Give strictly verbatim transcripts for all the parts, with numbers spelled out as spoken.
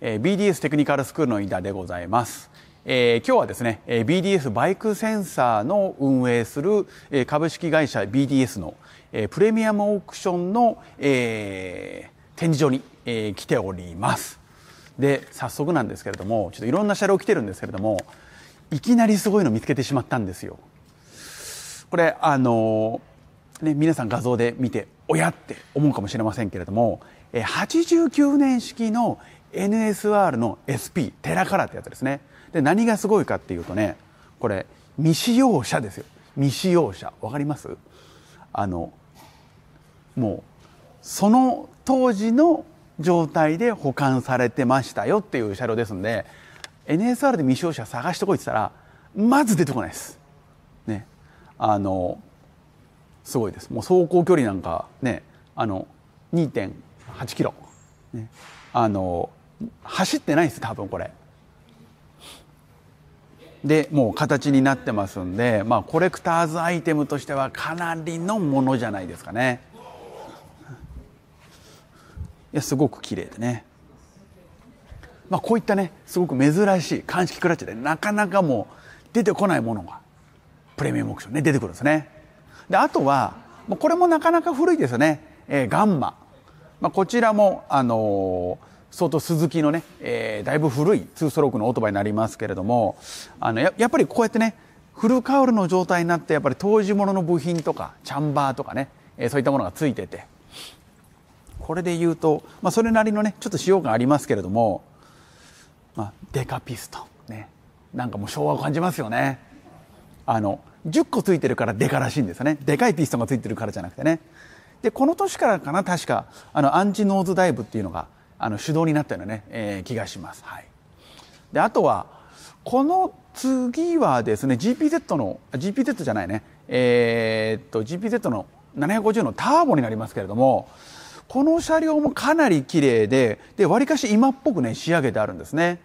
ビーディーエス テクニカルスクールの飯田でございます。えー、今日はですね ビーディーエス バイクセンサーの運営する株式会社 ビーディーエス のプレミアムオークションの、えー、展示場に、えー、来ております。で早速なんですけれどもちょっといろんな車両来てるんですけれどもいきなりすごいの見つけてしまったんですよ。これあのーね、皆さん画像で見ておやって思うかもしれませんけれどもはちじゅうきゅうねん式の エヌエスアール の エスピー テラカラーってやつですね。で何がすごいかっていうとねこれ未使用車ですよ。未使用車わかります？あのもうその当時の状態で保管されてましたよっていう車両ですんで エヌエスアール で未使用車探してこいって言ったらまず出てこないですね。あのすごいです。もう走行距離なんかねあの にてんはちキロ、ね、あの走ってないです多分これ。でもう形になってますんで、まあ、コレクターズアイテムとしてはかなりのものじゃないですかね。いやすごく綺麗でね、まあ、こういったねすごく珍しい鑑識クラッチでなかなかもう出てこないものがプレミアムオークションね出てくるんですね。であとはこれもなかなか古いですよね、えー、ガンマ、まあ、こちらもあのー相当スズキのね、えー、だいぶ古いツーストロークのオートバイになりますけれどもあの や, やっぱりこうやってねフルカウルの状態になってやっぱり当時ものの部品とかチャンバーとかね、えー、そういったものがついててこれで言うと、まあ、それなりのねちょっと使用感ありますけれども、まあ、デカピストねなんかもう昭和を感じますよね。あのじゅっこついてるからデカらしいんですよね。でかいピストンがついてるからじゃなくてね。でこの年からかな確かあのアンチノーズダイブっていうのがあの手動になったようなね、えー、気がします、はい、であとはこの次はですね ジーピーゼット の ジーピーゼット じゃないねえー、っと ジーピーゼット のななひゃくごじゅうのターボになりますけれどもこの車両もかなり綺麗ででわりかし今っぽくね仕上げてあるんですね。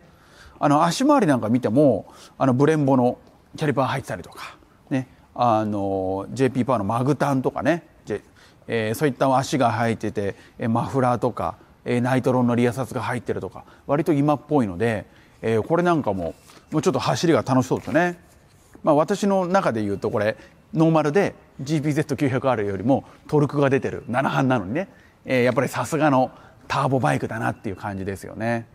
あの足回りなんか見てもあのブレンボのキャリパー入ってたりとか、ね、あの ジェーピー パワーのマグタンとかね、J えー、そういった足が入っててマフラーとかナイトロンのリアサスが入ってるとか割と今っぽいので、えー、これなんかももうちょっと走りが楽しそうですよね。まあ、私の中でいうとこれノーマルで ジーピーゼットきゅうひゃくアール よりもトルクが出てるななばんなのにね、えー、やっぱりさすがのターボバイクだなっていう感じですよね。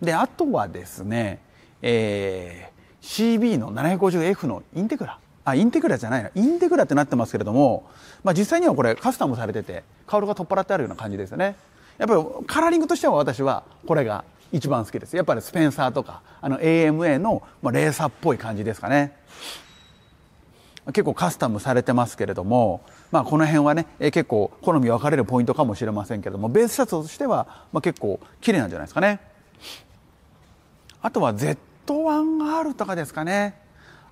であとはですね、えー、シービー の ななひゃくごじゅうエフ のインテグラあインテグラじゃないなインテグラってなってますけれども、まあ、実際にはこれカスタムされててカウルが取っ払ってあるような感じですよね。やっぱりカラーリングとしては私はこれが一番好きです。やっぱりスペンサーとかあの エーエムエー のレーサーっぽい感じですかね。結構カスタムされてますけれども、まあ、この辺はね結構好み分かれるポイントかもしれませんけれどもベースシャツとしてはまあ結構綺麗なんじゃないですかね。あとは ゼットワンアール とかですかね。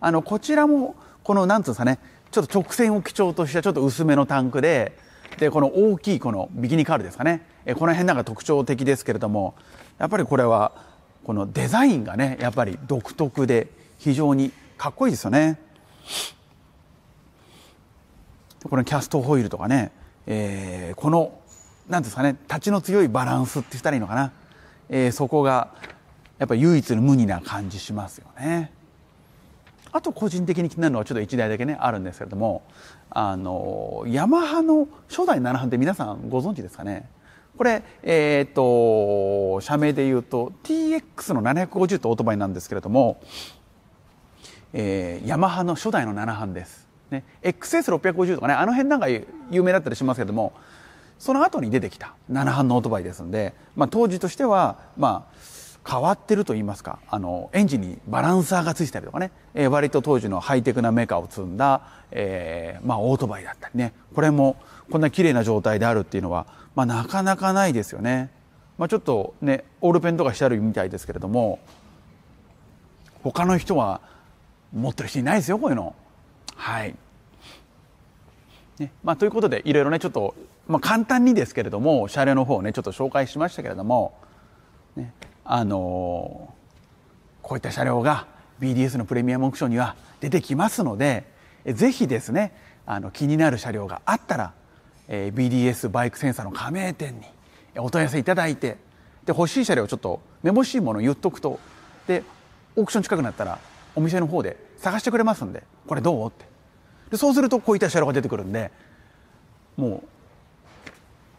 あのこちらもこのなんつうんですかねちょっと直線を基調としたちょっと薄めのタンクででこの大きいこのビキニカールですかねえこの辺なんか特徴的ですけれどもやっぱりこれはこのデザインがねやっぱり独特で非常にかっこいいですよね。このキャストホイールとかね、えー、このなんですかね立ちの強いバランスって言ったらいいのかな、えー、そこがやっぱり唯一無二な感じしますよね。あと個人的に気になるのはちょっといちだいだけねあるんですけれどもあのヤマハの初代ななばんって皆さんご存知ですかね。これ、えー、と社名でいうと ティーエックス のななひゃくごじゅうってオートバイなんですけれども、えー、ヤマハの初代のななばんです、ね、エックスエスろっぴゃくごじゅう とかねあの辺なんか有名だったりしますけれどもその後に出てきたななばんのオートバイですので、まあ、当時としてはまあ変わってると言いますかあのエンジンにバランサーがついてたりとかね、えー、割と当時のハイテクなメーカーを積んだ、えーまあ、オートバイだったりねこれもこんな綺麗な状態であるっていうのは、まあ、なかなかないですよね。まあ、ちょっとねオールペンとかしてあるみたいですけれども他の人は持ってる人いないですよこういうの。はい、ねまあ、ということでいろいろねちょっと、まあ、簡単にですけれども車両の方をねちょっと紹介しましたけれどもねあのー、こういった車両が ビーディーエス のプレミアムオークションには出てきますのでぜひですねあの気になる車両があったら、えー、ビーディーエス バイクセンサーの加盟店にお問い合わせいただいてで欲しい車両をちょっとめぼしいものを言っとくと、でオークション近くなったらお店の方で探してくれますんで、これどうって、でそうするとこういった車両が出てくるんで、もう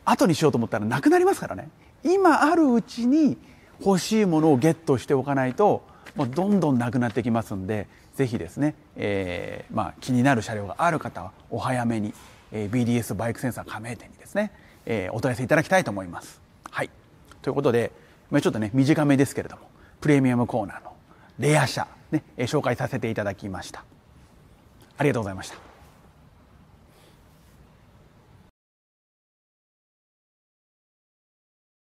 後にしようと思ったらなくなりますからね。今あるうちに欲しいものをゲットしておかないと、もうどんどんなくなってきますんで、ぜひですね、えーまあ、気になる車両がある方はお早めに、えー、ビーディーエス バイクセンサー加盟店にですね、えー、お問い合わせいただきたいと思います。はい、ということで、まあ、ちょっとね短めですけれどもプレミアムコーナーのレア車、ね、紹介させていただきました。ありがとうございました。